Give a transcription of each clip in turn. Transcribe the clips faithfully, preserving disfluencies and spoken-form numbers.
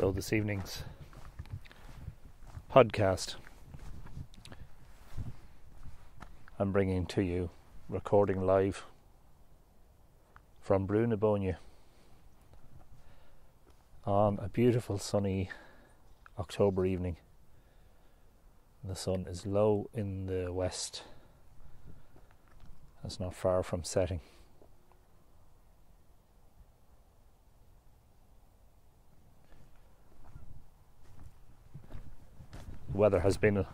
So this evening's podcast I'm bringing to you, recording live from Brú na Bóinne on a beautiful sunny October evening. The sun is low in the west. It's not far from setting. The weather has been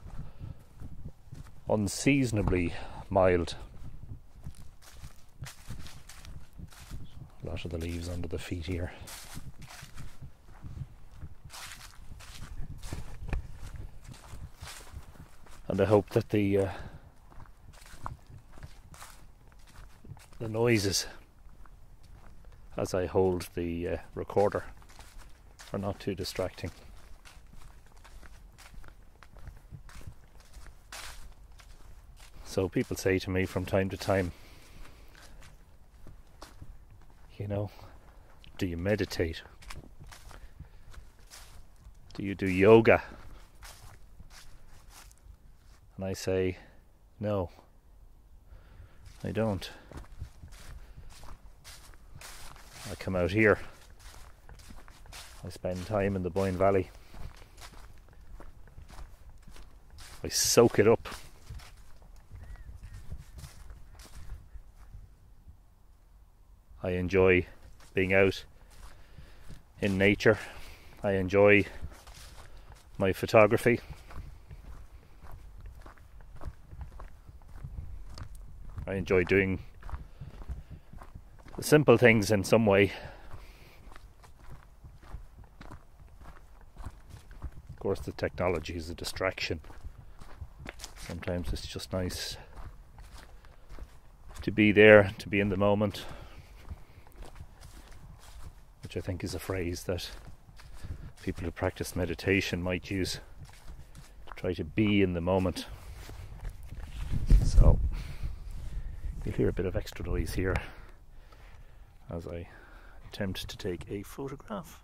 unseasonably mild. A lot of the leaves under the feet here. And I hope that the uh, the noises as I hold the uh, recorder are not too distracting. So people say to me from time to time, you know, do you meditate? Do you do yoga? And I say, no, I don't. I come out here. I spend time in the Boyne Valley. I soak it up. I enjoy being out in nature. I enjoy my photography. I enjoy doing the simple things in some way. Of course, the technology is a distraction. Sometimes it's just nice to be there, to be in the moment. Which I think is a phrase that people who practice meditation might use to try to be in the moment. So you'll hear a bit of extra noise here as I attempt to take a photograph.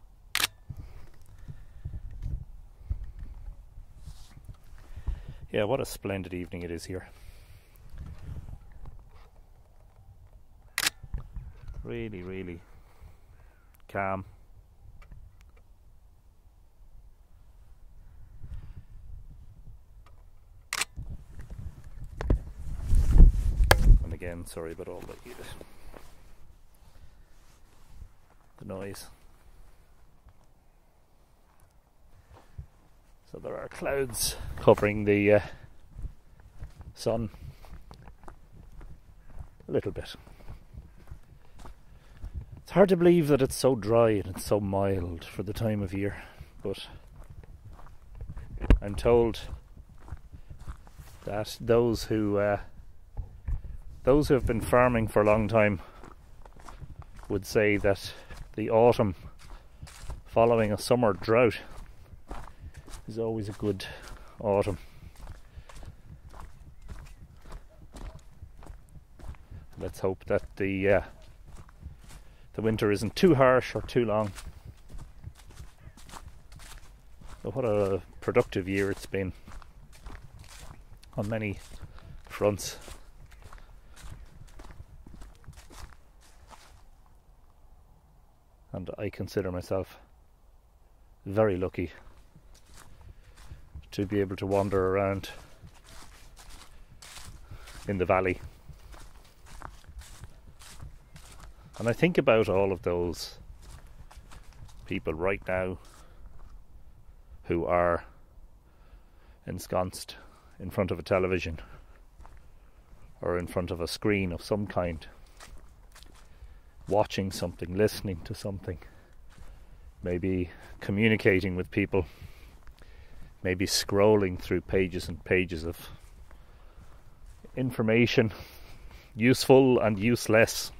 Yeah, what a splendid evening it is here. Really, really calm. And again, sorry about all the, the noise. So there are clouds covering the uh, sun a little bit. It's hard to believe that it's so dry and it's so mild for the time of year, but I'm told that those who uh, those who have been farming for a long time would say that the autumn following a summer drought is always a good autumn. Let's hope that the uh, the winter isn't too harsh or too long. But what a productive year it's been on many fronts. And I consider myself very lucky to be able to wander around in the valley. And I think about all of those people right now who are ensconced in front of a television or in front of a screen of some kind, watching something, listening to something, maybe communicating with people, maybe scrolling through pages and pages of information, useful and useless.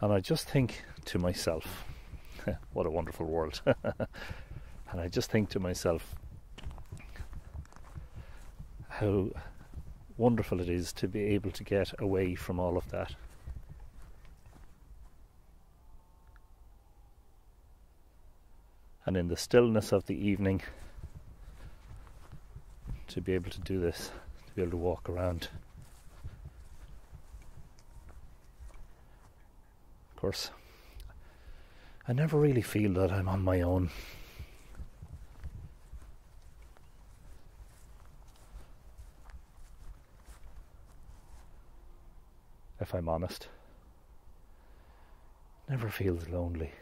And I just think to myself, what a wonderful world. And I just think to myself how wonderful it is to be able to get away from all of that. and in the stillness of the evening to be able to do this, to be able to walk around. Of course, I never really feel that I'm on my own. If I'm honest, never feels lonely.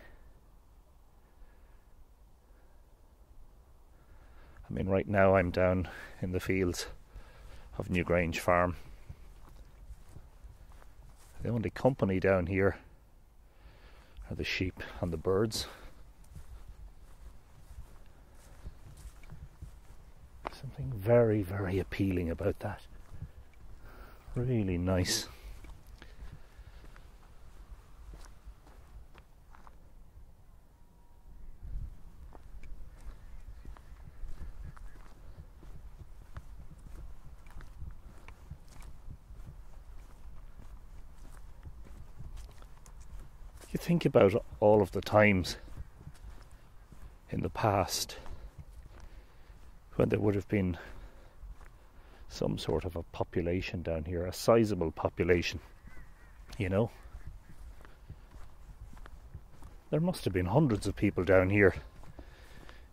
I mean, right now I'm down in the fields of Newgrange Farm. The only company down here are the sheep and the birds. Something very, very appealing about that. Really nice. Think about all of the times in the past when there would have been some sort of a population down here, a sizable population, you know. There must have been hundreds of people down here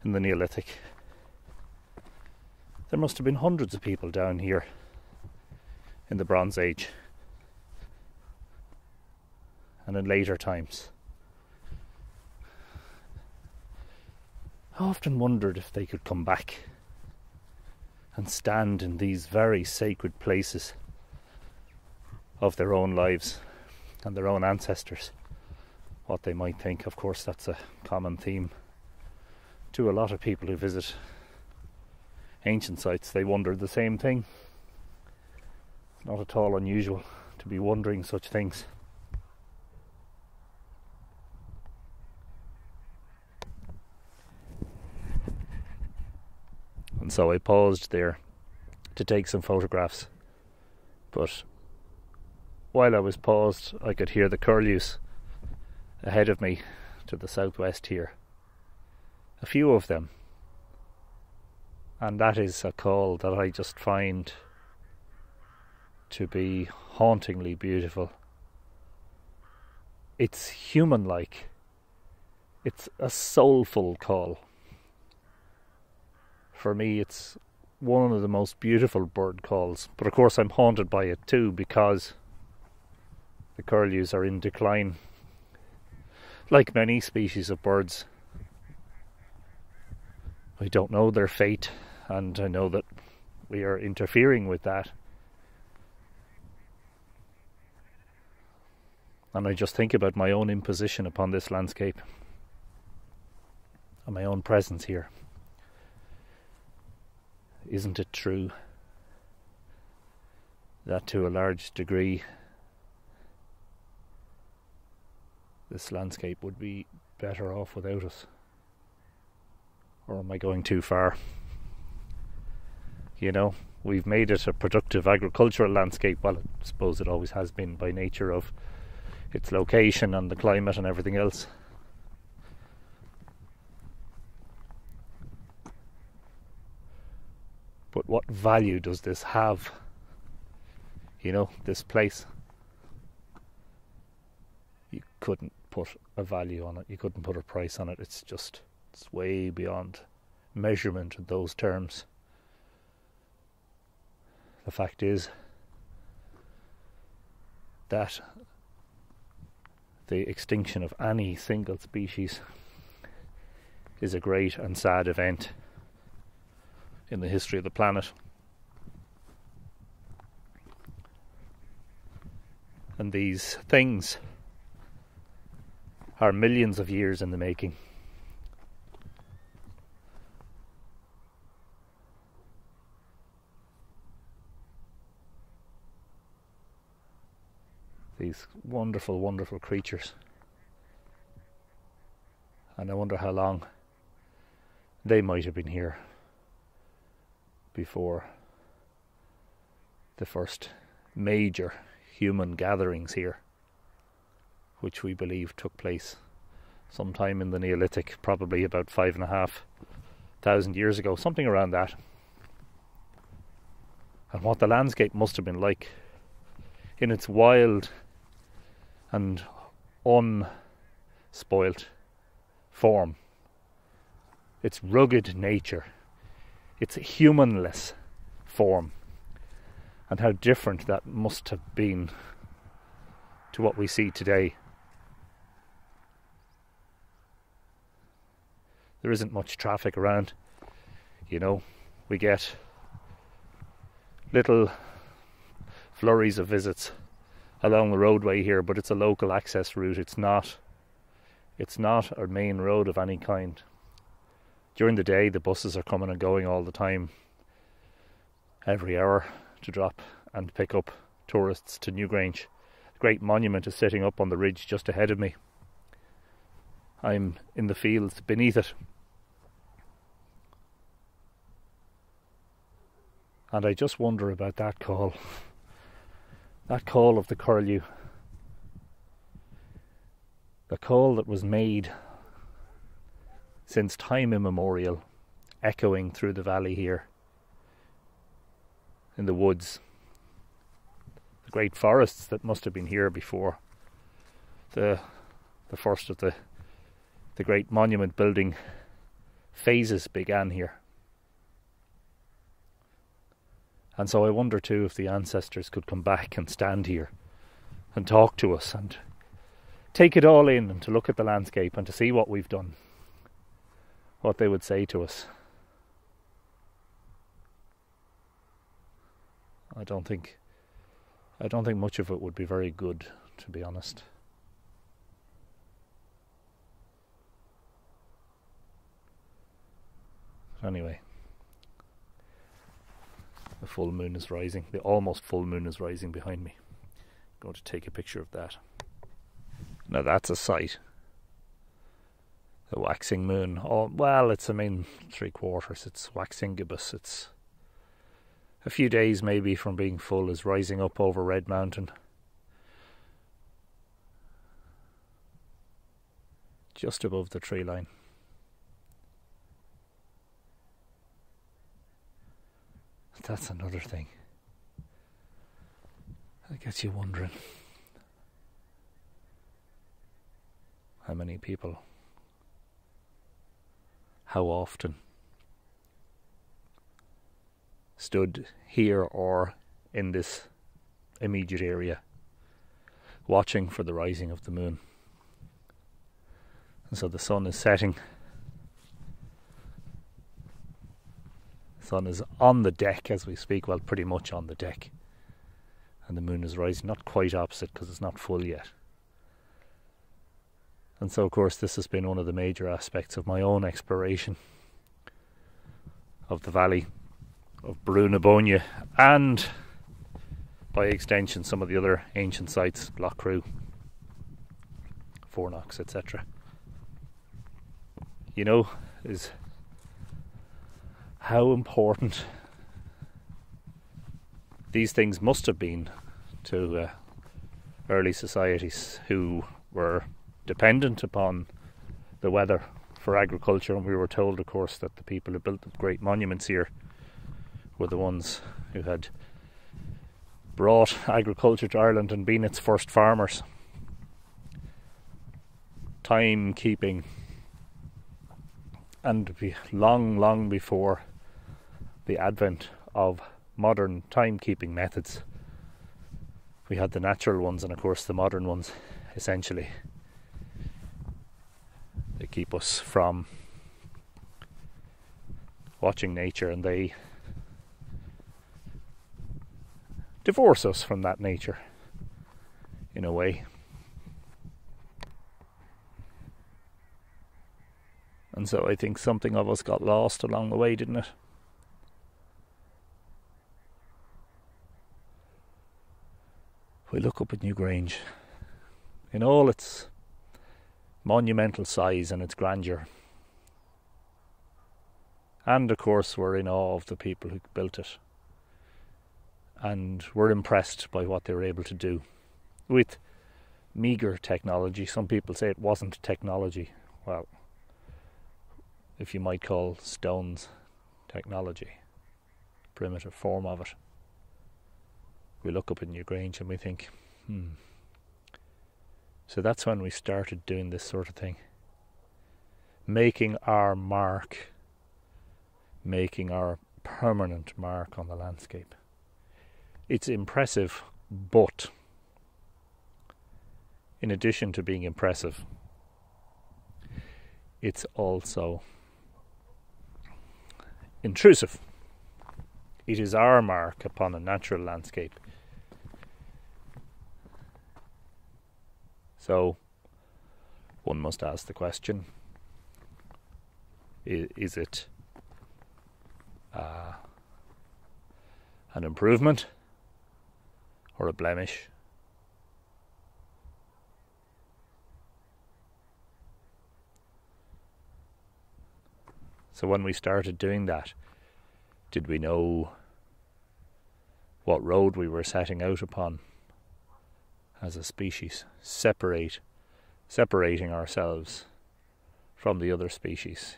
in the Neolithic. There must have been hundreds of people down here in the Bronze Age. And in later times, I often wondered if they could come back and stand in these very sacred places of their own lives and their own ancestors, what they might think. Of course, that's a common theme to a lot of people who visit ancient sites. They wonder the same thing. It's not at all unusual to be wondering such things. And so I paused there to take some photographs, but while I was paused I could hear the curlews ahead of me to the southwest here, a few of them, and that is a call that I just find to be hauntingly beautiful. It's human-like, it's a soulful call. For me, it's one of the most beautiful bird calls, but of course I'm haunted by it too, because the curlews are in decline, like many species of birds. I don't know their fate, and I know that we are interfering with that, and I just think about my own imposition upon this landscape and my own presence here. Isn't it true that to a large degree this landscape would be better off without us? Or am I going too far? You know, we've made it a productive agricultural landscape. Well, I suppose it always has been by nature of its location and the climate and everything else. But what value does this have, you know, this place? You couldn't put a value on it, you couldn't put a price on it. It's just, it's way beyond measurement in those terms. The fact is that the extinction of any single species is a great and sad event in the history of the planet, and these things are millions of years in the making. These wonderful, wonderful creatures, and I wonder how long they might have been here before the first major human gatherings here, which we believe took place sometime in the Neolithic, probably about five and a half thousand years ago, something around that. And what the landscape must have been like in its wild and unspoilt form, its rugged nature, its humanless form, and how different that must have been to what we see today. There isn't much traffic around, you know. We get little flurries of visits along the roadway here, but it's a local access route. It's not, it's not a main road of any kind. During the day, the buses are coming and going all the time, every hour, to drop and pick up tourists to Newgrange. A great monument is sitting up on the ridge just ahead of me. I'm in the fields beneath it. And I just wonder about that call. That call of the curlew. The call that was made since time immemorial, echoing through the valley here, in the woods, the great forests that must have been here before, the the first of the the great monument building phases began here. And so I wonder too if the ancestors could come back and stand here and talk to us and take it all in, and to look at the landscape and to see what we've done, what they would say to us. I don't think, I don't think much of it would be very good, to be honest. But anyway, the full moon is rising. The almost full moon is rising behind me. I'm going to take a picture of that. Now that's a sight. The waxing moon. Oh, well, it's, I mean, three quarters. It's waxingibus. It's a few days maybe from being full, is rising up over Red Mountain. Just above the tree line. That's another thing that gets you wondering. How many people? How often? Stood here or in this immediate area, watching for the rising of the moon. And so the sun is setting. The sun is on the deck as we speak, well, pretty much on the deck. And the moon is rising, not quite opposite because it's not full yet. And so, of course, this has been one of the major aspects of my own exploration of the valley of Brú na Bóinne, and by extension some of the other ancient sites, Loughcrew, Fornox, et cetera. You know, is how important these things must have been to uh, early societies who were dependent upon the weather for agriculture. And we were told, of course, that the people who built the great monuments here were the ones who had brought agriculture to Ireland and been its first farmers. Timekeeping, and be long, long before the advent of modern timekeeping methods, we had the natural ones and, of course, the modern ones. Essentially, they keep us from watching nature, and they divorce us from that nature, in a way. And so I think something of us got lost along the way, didn't it? We look up at Newgrange, in all its monumental size and its grandeur. And, of course, we're in awe of the people who built it. And we're impressed by what they were able to do with meagre technology. Some people say it wasn't technology, well, if you might call stones technology, primitive form of it. We look up in Newgrange and we think, hmm. So that's when we started doing this sort of thing. Making our mark, making our permanent mark on the landscape. It's impressive, but in addition to being impressive, it's also intrusive. It is our mark upon a natural landscape. So one must ask the question, is it uh, an improvement or a blemish? So when we started doing that, did we know what road we were setting out upon as a species? Separate, separating ourselves from the other species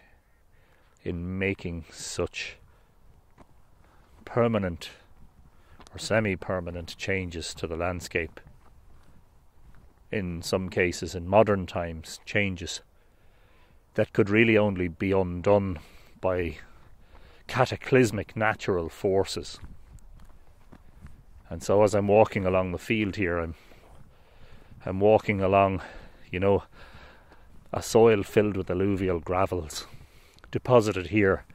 in making such permanent or semi-permanent changes to the landscape. In some cases, in modern times, changes that could really only be undone by cataclysmic natural forces. And so as I'm walking along the field here, I'm, I'm walking along, you know, a soil filled with alluvial gravels, deposited here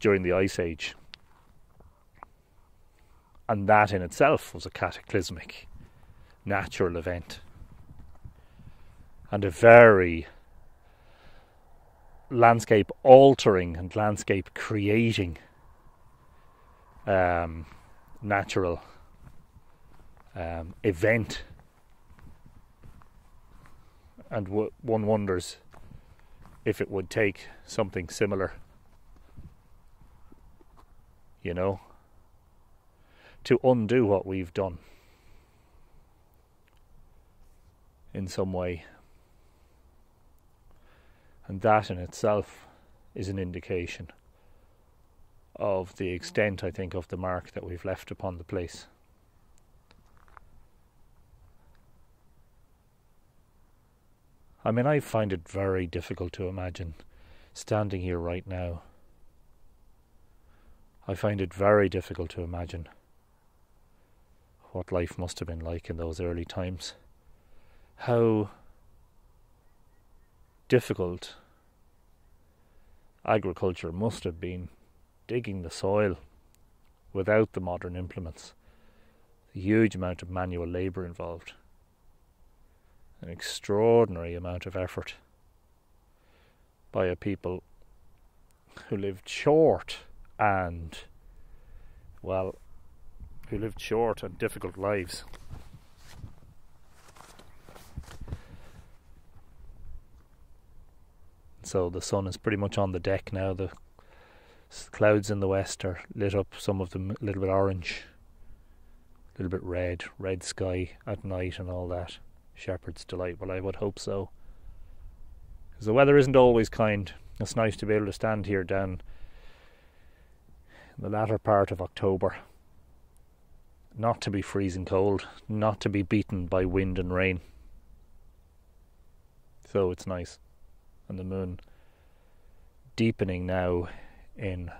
during the Ice Age. And that in itself was a cataclysmic natural event. And a very landscape altering and landscape creating um, natural um, event. And w one wonders if it would take something similar, you know, to undo what we've done in some way. And that in itself is an indication of the extent, I think, of the mark that we've left upon the place. I mean, I find it very difficult to imagine standing here right now. I find it very difficult to imagine what life must have been like in those early times. How difficult agriculture must have been, digging the soil without the modern implements. A huge amount of manual labour involved. An extraordinary amount of effort by a people who lived short and, well, who lived short and difficult lives. So the sun is pretty much on the deck now. The clouds in the west are lit up, some of them a little bit orange, a little bit red, red sky at night and all that. Shepherd's delight. Well, I would hope so, because the weather isn't always kind. It's nice to be able to stand here down in the latter part of October, not to be freezing cold, not to be beaten by wind and rain. So it's nice. And the moon deepening now in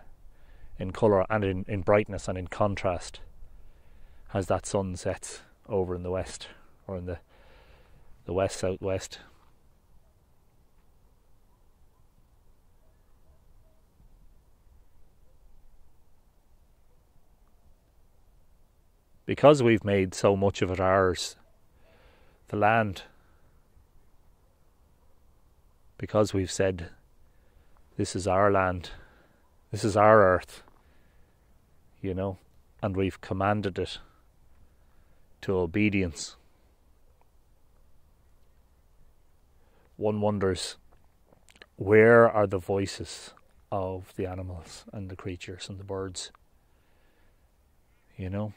in colour and in, in brightness and in contrast as that sun sets over in the west, or in the the west southwest. Because we've made so much of it ours, the land, because we've said this is our land, this is our earth, you know, and we've commanded it to obedience. One wonders, where are the voices of the animals and the creatures and the birds? You know?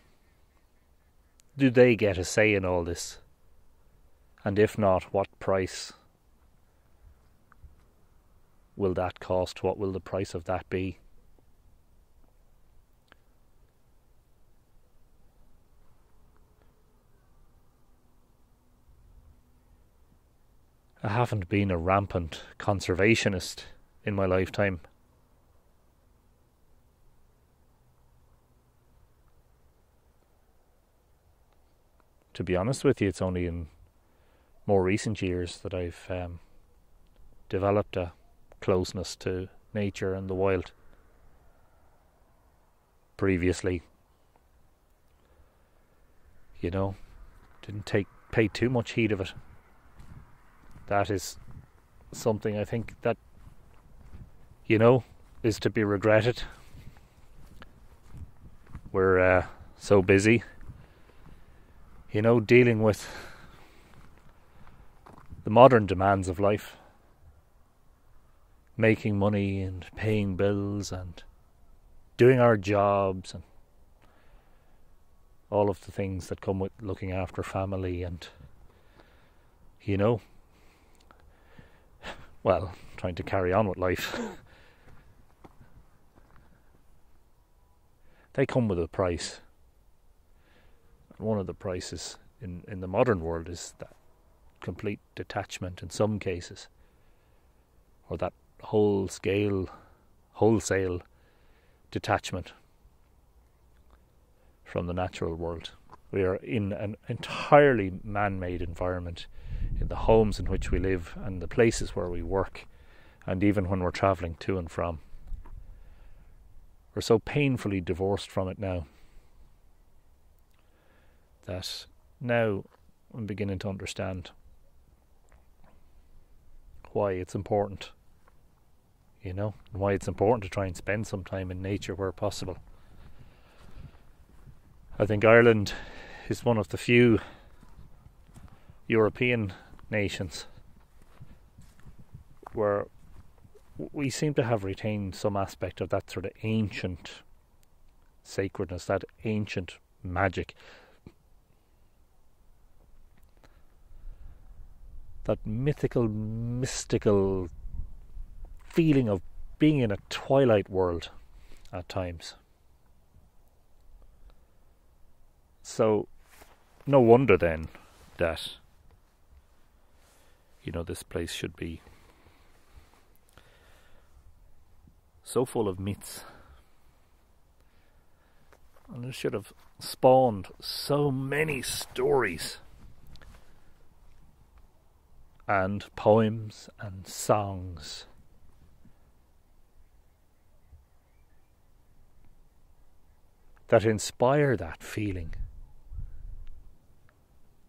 Do they get a say in all this? And if not, what price will that cost? What will the price of that be? I haven't been a rampant conservationist in my lifetime. To be honest with you, it's only in more recent years that I've um, developed a closeness to nature and the wild. Previously, you know, didn't take pay too much heed of it. That is something I think that, you know, is to be regretted. We're uh, so busy, you know, dealing with the modern demands of life, making money and paying bills and doing our jobs and all of the things that come with looking after family and, you know, well, trying to carry on with life. They come with a price. One of the prices in, in the modern world is that complete detachment in some cases, or that whole scale, wholesale detachment from the natural world. We are in an entirely man-made environment, in the homes in which we live and the places where we work, and even when we're travelling to and from. We're so painfully divorced from it now that now I'm beginning to understand why it's important, you know, and why it's important to try and spend some time in nature where possible. I think Ireland is one of the few European nations where we seem to have retained some aspect of that sort of ancient sacredness, that ancient magic, that mythical, mystical feeling of being in a twilight world at times. So no wonder then that, you know, this place should be so full of myths, and it should have spawned so many stories and poems and songs. That inspire that feeling,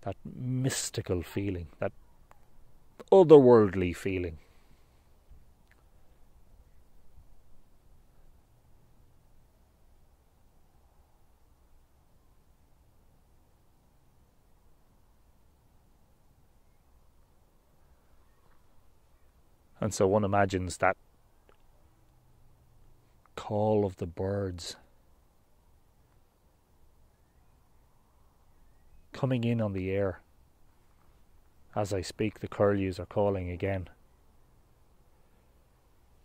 that mystical feeling, that otherworldly feeling. And so one imagines that call of the birds coming in on the air. As I speak, the curlews are calling again.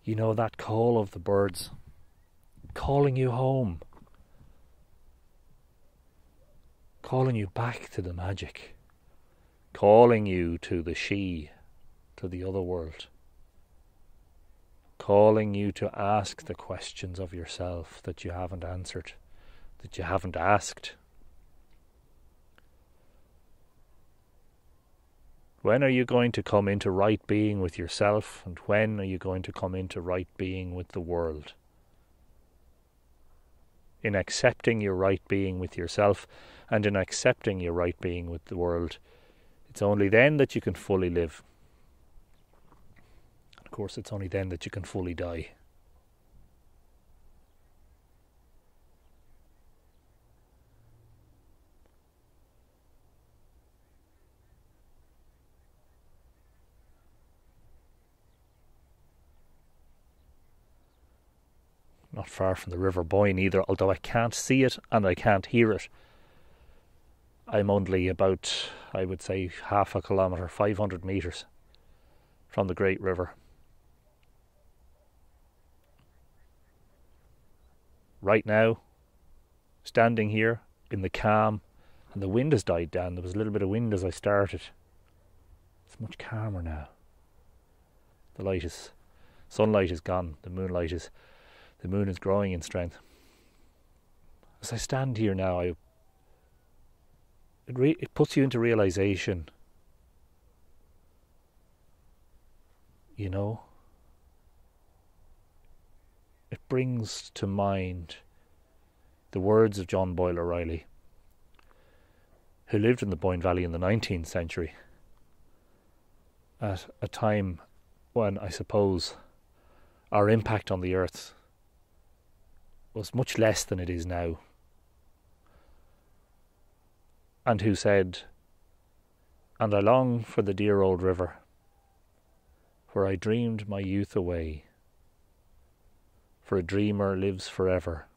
You know, that call of the birds calling you home, calling you back to the magic, calling you to the she, to the other world, calling you to ask the questions of yourself that you haven't answered, that you haven't asked. When are you going to come into right being with yourself, and when are you going to come into right being with the world? In accepting your right being with yourself and in accepting your right being with the world, it's only then that you can fully live. And of course, it's only then that you can fully die. Not far from the River Boyne either, although I can't see it and I can't hear it. I'm only about, I would say, half a kilometre, five hundred metres from the great river. right now, standing here in the calm, and the wind has died down. There was a little bit of wind as I started. It's much calmer now. The light is, sunlight is gone. The moonlight is, the moon is growing in strength. As I stand here now, I, it, re, it puts you into realization. You know, it brings to mind the words of John Boyle O'Reilly, who lived in the Boyne Valley in the nineteenth century, at a time when, I suppose, our impact on the earth was much less than it is now, and who said, "And I long for the dear old river, where I dreamed my youth away, for a dreamer lives forever,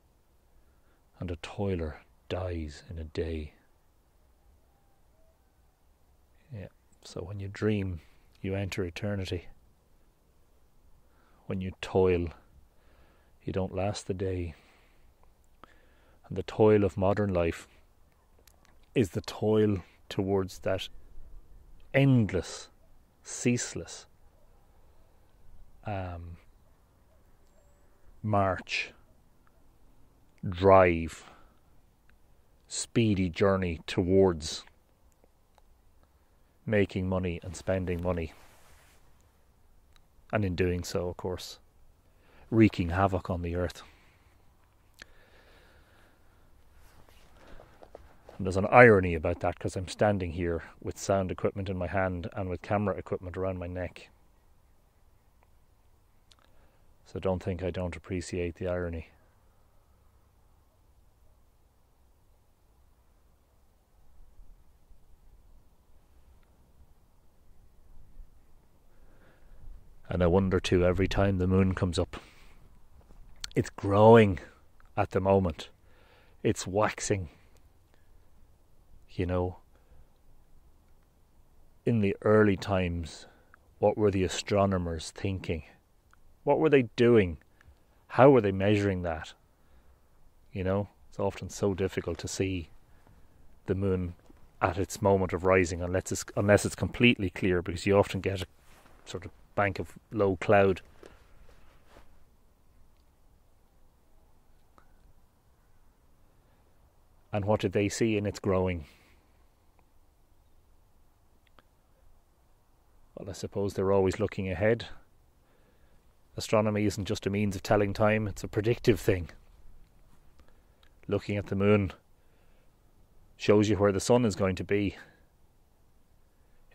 and a toiler dies in a day." Yeah, so when you dream, you enter eternity. When you toil, you don't last the day. And the toil of modern life is the toil towards that endless, ceaseless Um, march, drive, speedy journey towards making money and spending money, and in doing so, of course, wreaking havoc on the earth. And there's an irony about that, because I'm standing here with sound equipment in my hand and with camera equipment around my neck. So don't think I don't appreciate the irony. And I wonder too, every time the moon comes up, it's growing at the moment. It's waxing. You know, in the early times, what were the astronomers thinking? What were they doing? How were they measuring that? You know, it's often so difficult to see the moon at its moment of rising unless it's, unless it's completely clear, because you often get a sort of bank of low cloud. And what did they see in its growing? Well, I suppose they're always looking ahead. Astronomy isn't just a means of telling time, it's a predictive thing. Looking at the moon shows you where the sun is going to be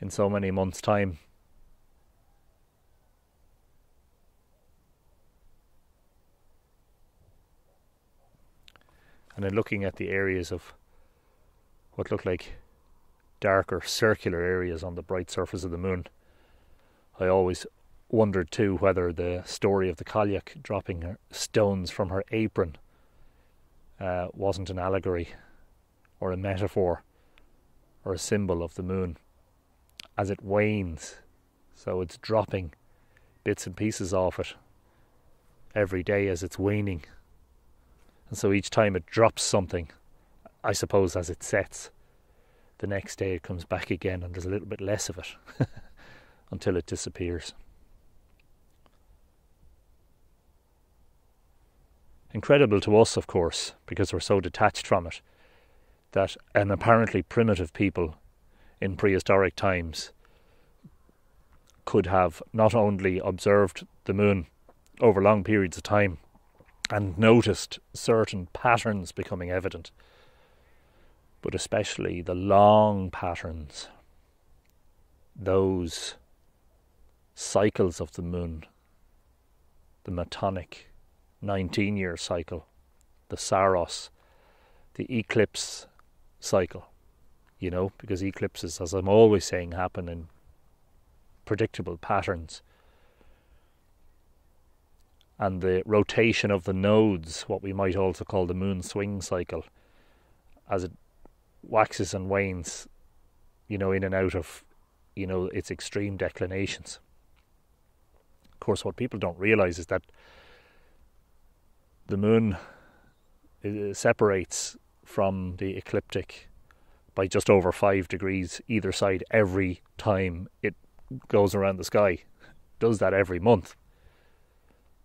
in so many months' time. And then looking at the areas of what look like darker circular areas on the bright surface of the moon, I always wondered too whether the story of the Cailleach dropping her stones from her apron uh, wasn't an allegory or a metaphor or a symbol of the moon as it wanes. So it's dropping bits and pieces off it every day as it's waning, and so each time it drops something, I suppose, as it sets, the next day it comes back again and there's a little bit less of it until it disappears. Incredible to us, of course, because we're so detached from it, that an apparently primitive people in prehistoric times could have not only observed the moon over long periods of time and noticed certain patterns becoming evident, but especially the long patterns, those cycles of the moon, the metonic nineteen year cycle, the Saros, the eclipse cycle, you know, because eclipses, as I'm always saying, happen in predictable patterns. And the rotation of the nodes, what we might also call the moon swing cycle, as it waxes and wanes, you know, in and out of, you know, its extreme declinations. Of course, what people don't realize is that the moon it separates from the ecliptic by just over five degrees either side every time it goes around the sky. It does that every month,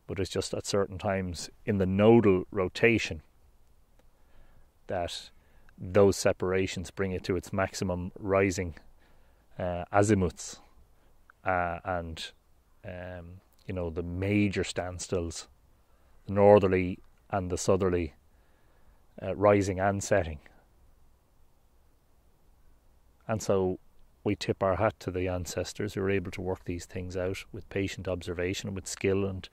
but it's just at certain times in the nodal rotation that those separations bring it to its maximum rising uh, azimuths uh, and um, you know, the major standstills, the northerly and the southerly uh, rising and setting. And so we tip our hat to the ancestors who were able to work these things out with patient observation and with skill, and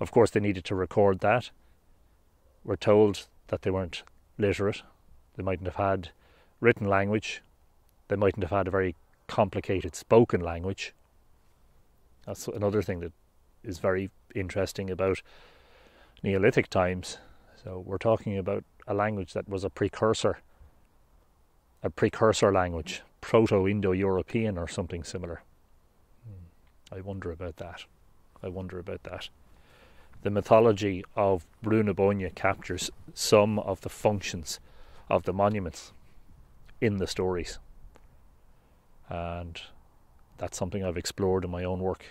of course they needed to record that. We're told that they weren't literate, they mightn't have had written language, they mightn't have had a very complicated spoken language. That's another thing that is very interesting about Neolithic times. So we're talking about a language that was a precursor, a precursor language, Proto-Indo-European or something similar. I wonder about that. I wonder about that. The mythology of Brú na Bóinne captures some of the functions of the monuments in the stories, and that's something I've explored in my own work.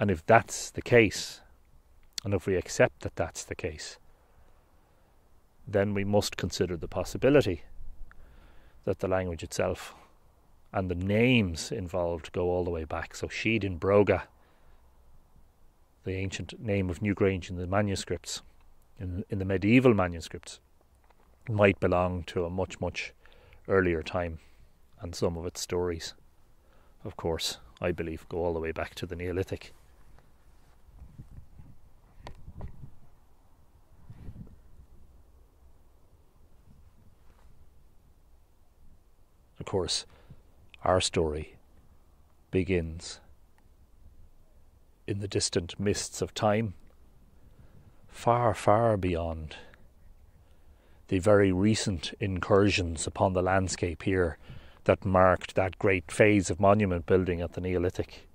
And if that's the case, and if we accept that that's the case, then we must consider the possibility that the language itself and the names involved go all the way back. So Sídh in Broga, the ancient name of Newgrange in the manuscripts, in, in the medieval manuscripts, might belong to a much, much earlier time. And some of its stories, of course, I believe, go all the way back to the Neolithic. Of course, our story begins in the distant mists of time, far, far beyond the very recent incursions upon the landscape here that marked that great phase of monument building at the Neolithic.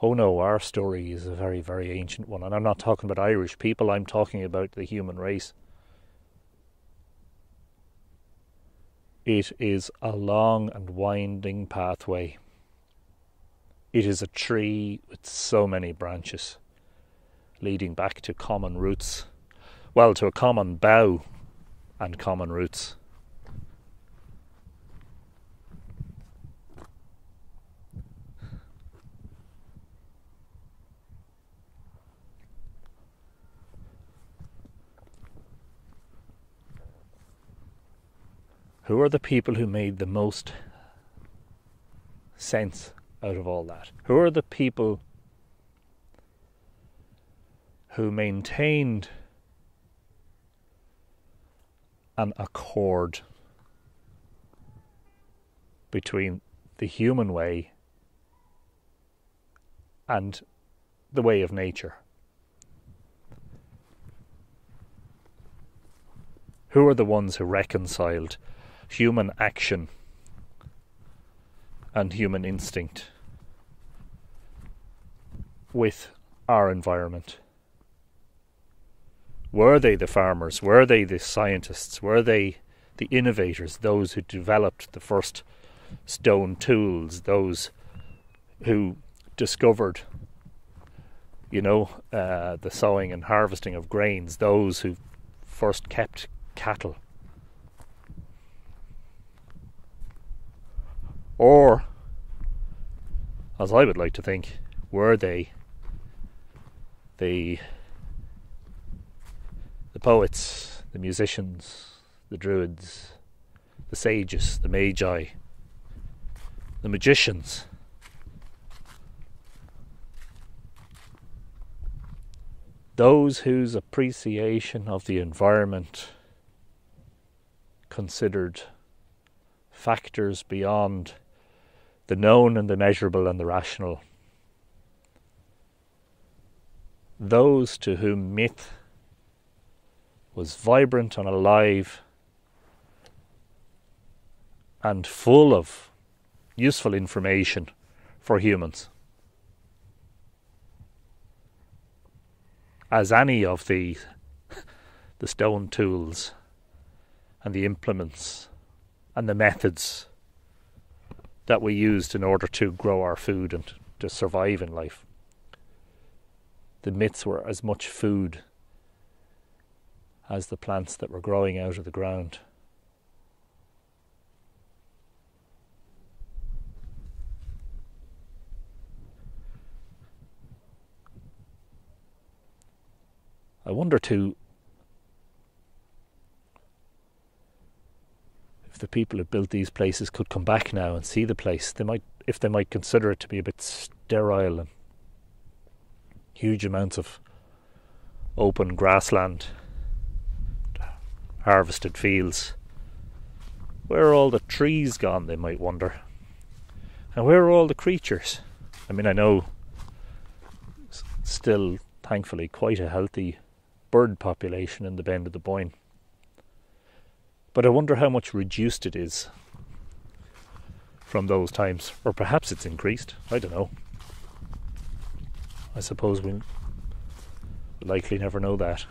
Oh no, our story is a very, very ancient one, and I'm not talking about Irish people, I'm talking about the human race. It is a long and winding pathway. It is a tree with so many branches, leading back to common roots, well, to a common bough and common roots. Who are the people who made the most sense out of all that? Who are the people who maintained an accord between the human way and the way of nature? Who are the ones who reconciled human action and human instinct with our environment? Were they the farmers? Were they the scientists? Were they the innovators, those who developed the first stone tools, those who discovered, you know, uh, the sowing and harvesting of grains, those who first kept cattle? Or, as I would like to think, were they the, the poets, the musicians, the druids, the sages, the magi, the magicians? Those whose appreciation of the environment considered factors beyond the known and the measurable and the rational. Those to whom myth was vibrant and alive and full of useful information for humans. As any of the, the stone tools and the implements and the methods that we used in order to grow our food and to survive in life. The myths were as much food as the plants that were growing out of the ground. I wonder too if the people who built these places could come back now and see the place. They might, if they might consider it to be a bit sterile and huge amounts of open grassland, harvested fields. Where are all the trees gone, they might wonder? And where are all the creatures? I mean, I know still, thankfully, quite a healthy bird population in the Bend of the Boyne. But I wonder how much reduced it is from those times. Or perhaps it's increased, I don't know. I suppose we'll likely never know that.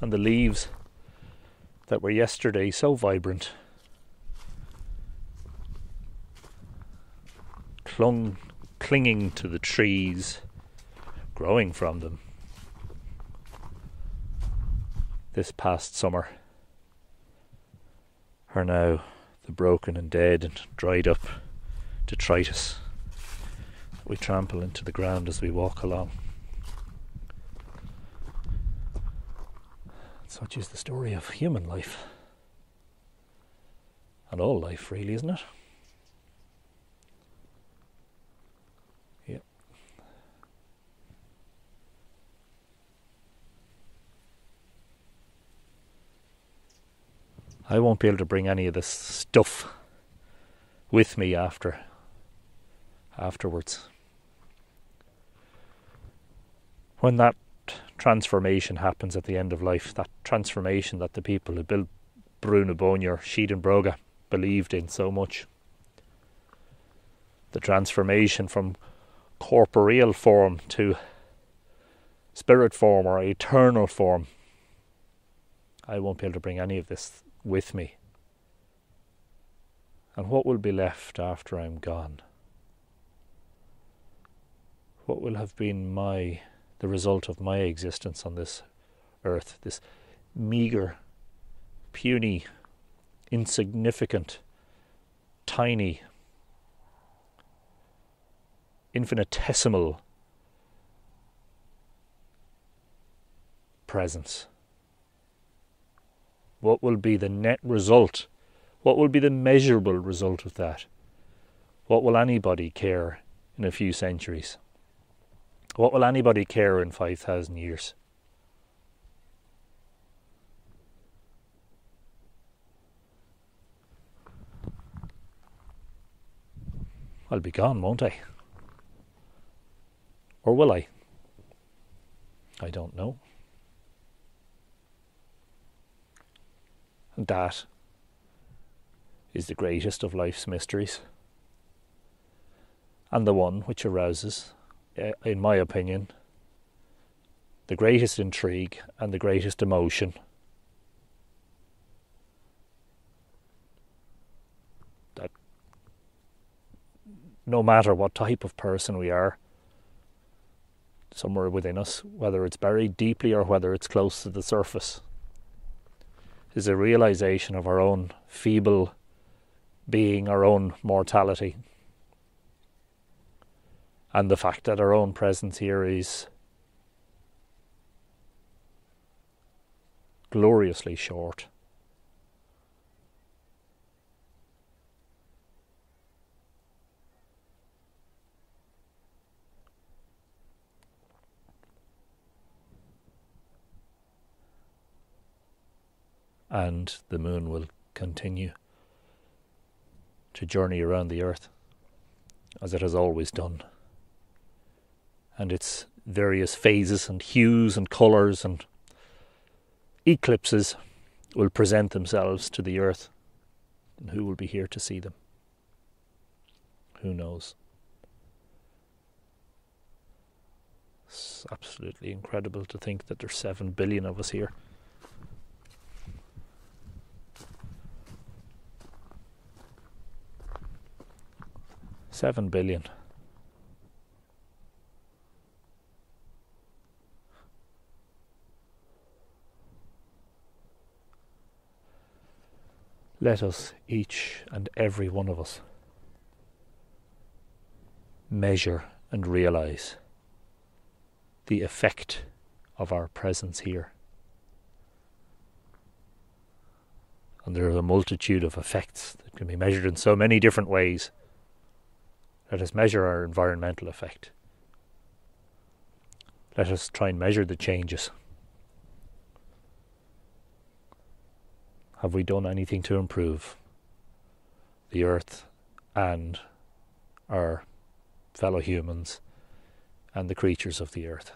And the leaves that were yesterday so vibrant clung, clinging to the trees, growing from them this past summer, are now the broken and dead and dried up detritus that we trample into the ground as we walk along. Such is the story of human life. And all life, really, isn't it? Yep. I won't be able to bring any of this stuff with me after, afterwards. When that transformation happens at the end of life, that transformation that the people who built Brú na Bóinne or Sídh in Broga believed in so much. The transformation from corporeal form to spirit form or eternal form. I won't be able to bring any of this with me. And what will be left after I'm gone? What will have been my the result of my existence on this earth, this meagre, puny, insignificant, tiny, infinitesimal presence? What will be the net result? What will be the measurable result of that? What will anybody care in a few centuries? What will anybody care in five thousand years? I'll be gone, won't I? Or will I? I don't know. And that is the greatest of life's mysteries, and the one which arouses, in my opinion, the greatest intrigue and the greatest emotion. That no matter what type of person we are, somewhere within us, whether it's buried deeply or whether it's close to the surface, is a realization of our own feeble being, our own mortality. And the fact that our own presence here is gloriously short. And the moon will continue to journey around the earth, as it has always done. And its various phases and hues and colours and eclipses will present themselves to the earth, and who will be here to see them? Who knows? It's absolutely incredible to think that there's seven billion of us here. Seven billion. Let us, each and every one of us, measure and realize the effect of our presence here. And there are a multitude of effects that can be measured in so many different ways. Let us measure our environmental effect. Let us try and measure the changes. Have we done anything to improve the earth and our fellow humans and the creatures of the earth?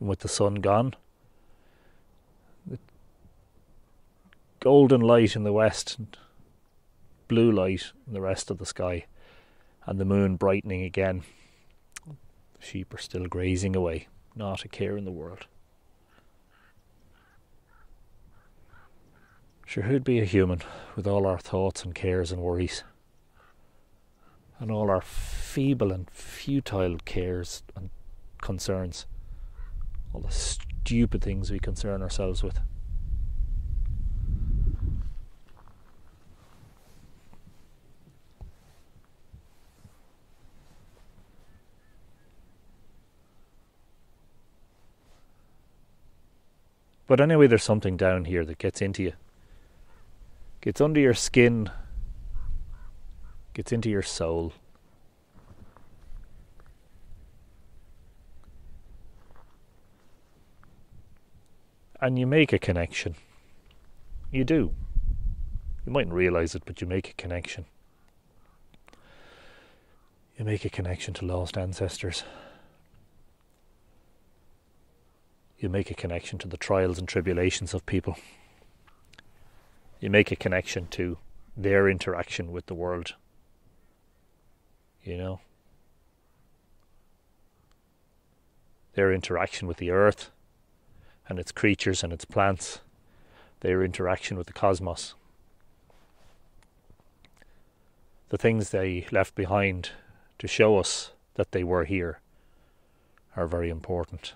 With the sun gone, the golden light in the west, and blue light in the rest of the sky, and the moon brightening again, the sheep are still grazing away, not a care in the world. Sure, who'd be a human with all our thoughts and cares and worries, and all our feeble and futile cares and concerns? All the stupid things we concern ourselves with. But anyway, there's something down here that gets into you. Gets under your skin. Gets into your soul. And you make a connection. You do. You mightn't realise it, but you make a connection. You make a connection to lost ancestors. You make a connection to the trials and tribulations of people. You make a connection to their interaction with the world. You know? Their interaction with the earth and its creatures and its plants, their interaction with the cosmos, the things they left behind to show us that they were here are very important.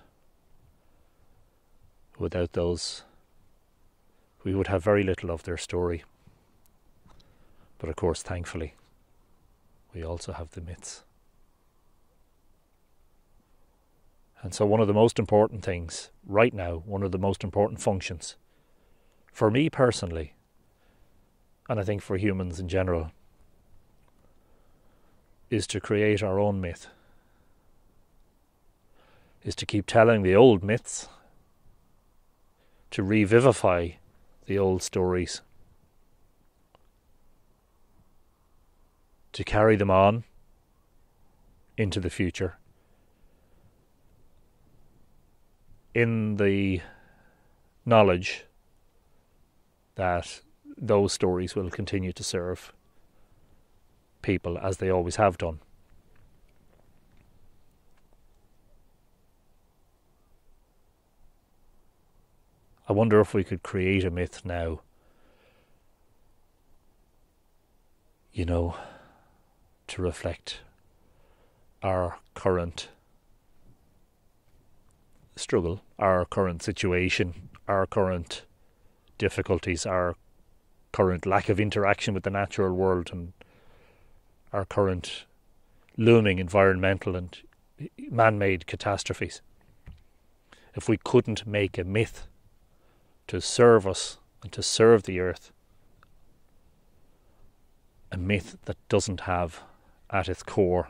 Without those, we would have very little of their story. But of course, thankfully, we also have the myths. And so one of the most important things right now, one of the most important functions for me personally, and I think for humans in general, is to create our own myth, is to keep telling the old myths, to revivify the old stories, to carry them on into the future, in the knowledge that those stories will continue to serve people as they always have done. I wonder if we could create a myth now, you know, to reflect our current struggle, our current situation, our current difficulties, our current lack of interaction with the natural world, and our current looming environmental and man-made catastrophes. If we couldn't make a myth to serve us and to serve the earth, a myth that doesn't have at its core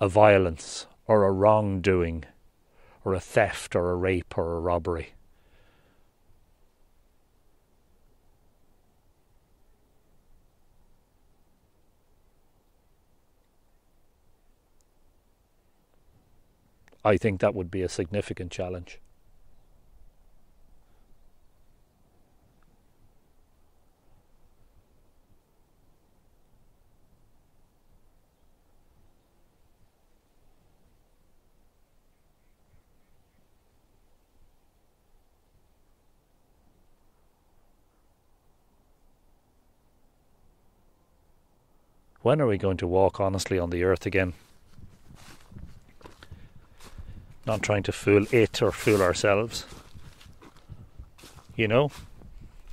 a violence or a wrongdoing or a theft or a rape or a robbery. I think that would be a significant challenge. When are we going to walk honestly on the earth again? Not trying to fool it or fool ourselves. You know,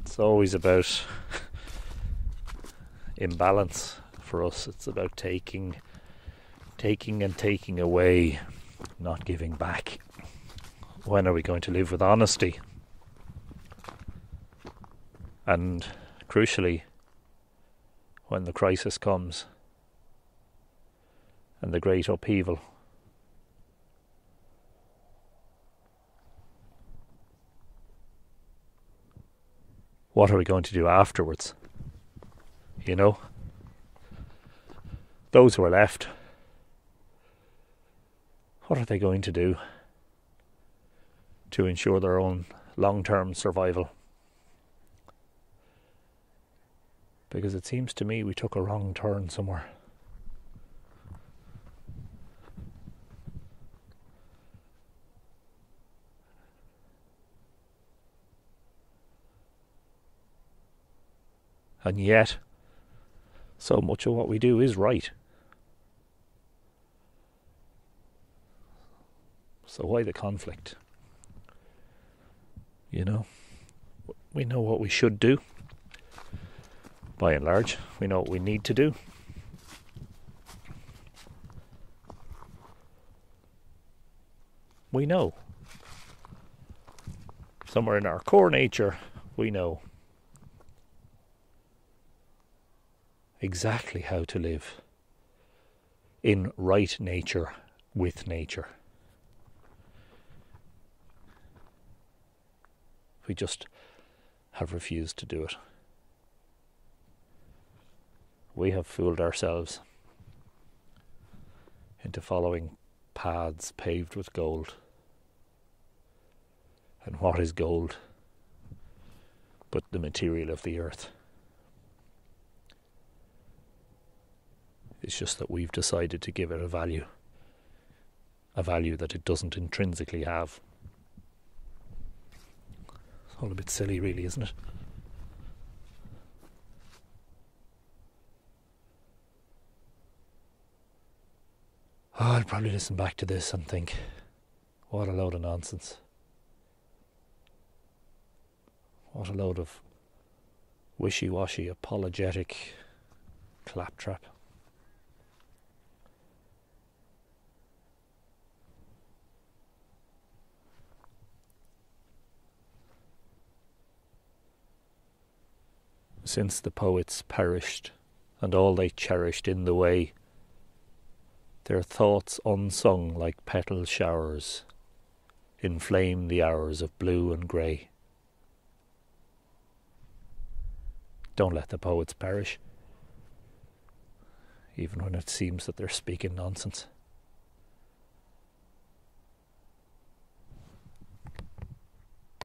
it's always about imbalance for us. It's about taking, taking and taking away, not giving back. When are we going to live with honesty? And crucially, when the crisis comes and the great upheaval, what are we going to do afterwards? You know, those who are left, what are they going to do to ensure their own long-term survival? Because it seems to me we took a wrong turn somewhere. And yet, so much of what we do is right. So why the conflict? You know, we know what we should do. By and large, we know what we need to do. We know. Somewhere in our core nature, we know exactly how to live in right nature with nature. We just have refused to do it. We have fooled ourselves into following paths paved with gold. And what is gold but the material of the earth? It's just that we've decided to give it a value, a value that it doesn't intrinsically have. It's all a bit silly, really, isn't it? Oh, I'll probably listen back to this and think, what a load of nonsense. What a load of wishy-washy, apologetic claptrap. Since the poets perished, and all they cherished in the way, their thoughts unsung like petal showers inflame the hours of blue and grey. Don't let the poets perish, even when it seems that they're speaking nonsense.